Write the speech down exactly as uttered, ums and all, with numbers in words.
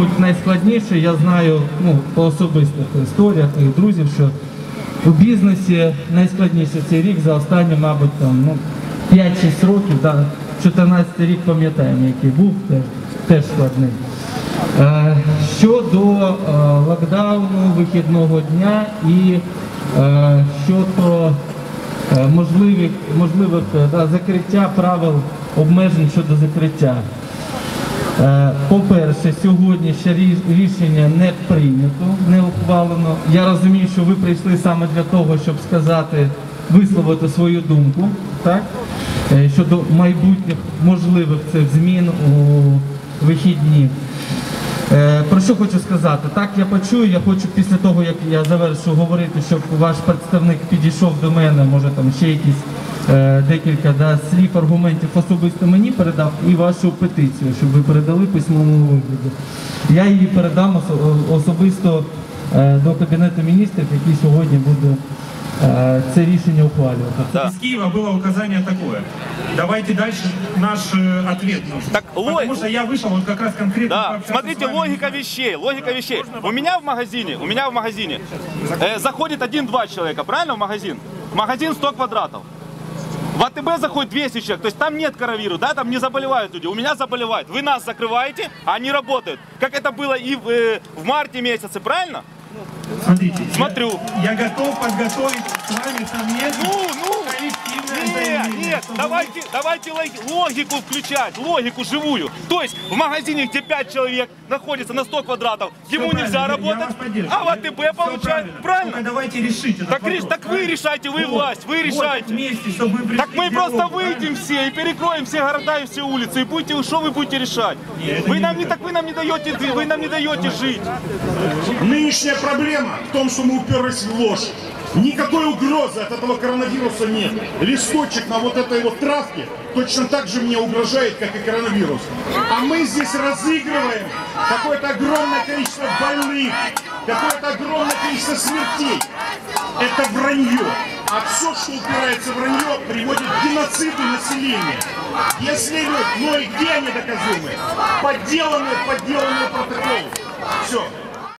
мабуть, найскладніше, я знаю, ну, по особистих історіях моїх друзів, що у бізнесі найскладніше цей рік за останні, мабуть, там, ну, п'ять-шість років, да, чотирнадцятий рік пам'ятаємо, який був, теж, теж складний. Е, щодо е, локдауну, вихідного дня і е, щодо е, можливих, можливих да, закриття правил обмежень щодо закриття. По-перше, сьогодні ще рішення не прийнято, не ухвалено. Я розумію, що ви прийшли саме для того, щоб сказати, висловити свою думку, так? Щодо майбутніх можливих цих змін у вихідні. Про що хочу сказати? Так, я почую, я хочу після того, як я завершу говорити, щоб ваш представник підійшов до мене, може там ще якісь декілька да, слів, аргументів особисто мені передав і вашу петицію, щоб ви передали письмовому вигляді. Я її передам особисто до Кабінету міністрів, який сьогодні буде це рішення ухвалювати. Да. Из Киева было указание такое. Давайте дальше наш э, ответ нужен. Так, лог... Потому что я вышел вот как раз конкретно. Да. Смотрите, логика вещей, логика да. вещей. Можно... У меня в магазине, у меня в магазине э, заходит один-два человека, правильно, в магазин? Магазин сто квадратов. В АТБ заходит двести человек, то есть там нет коронавируса, да, там не заболевают люди, у меня заболевают. Вы нас закрываете, а они работают. Как это было и в, э, в марте месяце, правильно? Смотрите, смотрю. Я, я готов подготовить с вами совместно. Ну, ну, коллективное нет, нет, давайте, давайте логику включать, логику живую. То есть в магазине, где пять человек находится на сто квадратов, ему нельзя работать, а в АТБ получает. Правильно? Правильно? Давайте решите. Так, вопрос, так вы решайте, вы вот, власть, вы решайте. Вот вместе, чтобы вы так мы просто правильно? выйдем все и перекроем все города и все улицы. И будете, что вы будете решать? Нет, вы нам не так, вы нам не даете, вы нам не даете жить. Нынешняя проблема в том, что мы уперлись в ложь. Никакой угрозы от этого коронавируса нет. Листочек на вот этой вот травке точно так же мне угрожает, как и коронавирус. А мы здесь разыгрываем какое-то огромное количество больных, какое-то огромное количество смертей. Это вранье. А все, что упирается в вранье, приводит к геноциду населения. Если ну и где они доказуемы? Подделанные, подделанные протоколы. Все.